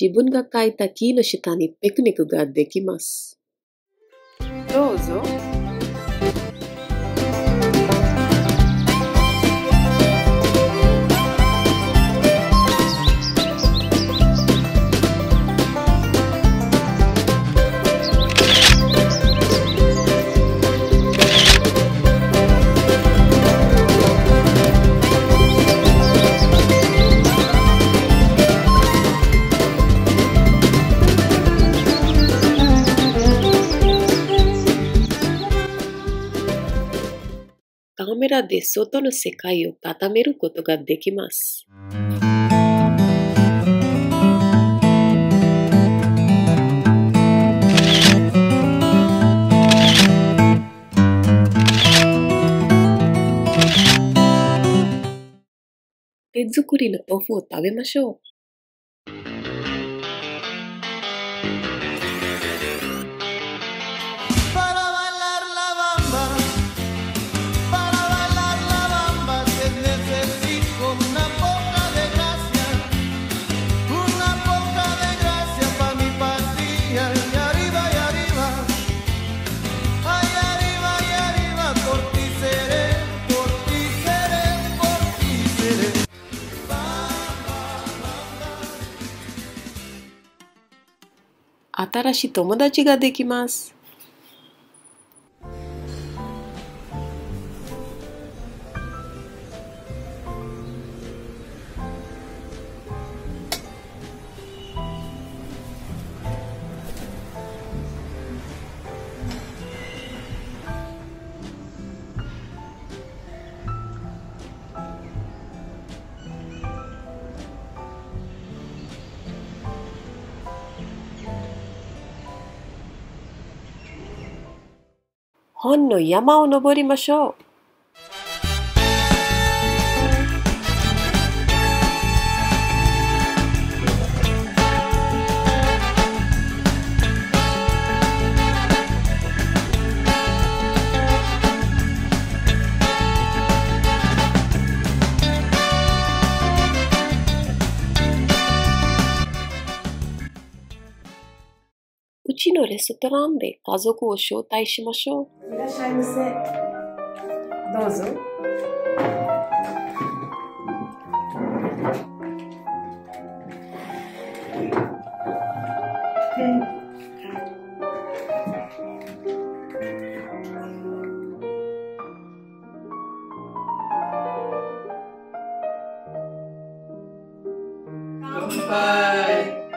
自分が描いた木の下にピクニックができます。どうぞ。カメラで外の世界を固めることができます。手作りの豆腐を食べましょう。新しい友達ができます。本の山を登りましょう。うちのレストランで家族を招待しましょう。いらっしゃいませ。どうぞ。乾杯。